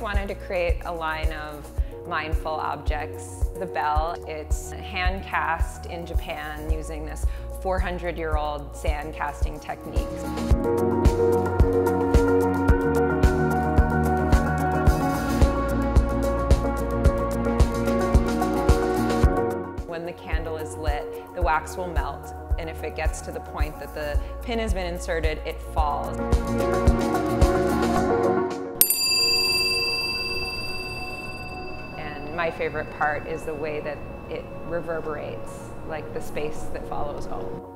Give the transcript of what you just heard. always wanted to create a line of mindful objects. The bell, it's hand cast in Japan using this 400-year-old sand casting technique. When the candle is lit, the wax will melt, and if it gets to the point that the pin has been inserted, it falls. My favorite part is the way that it reverberates, like the space that follows home.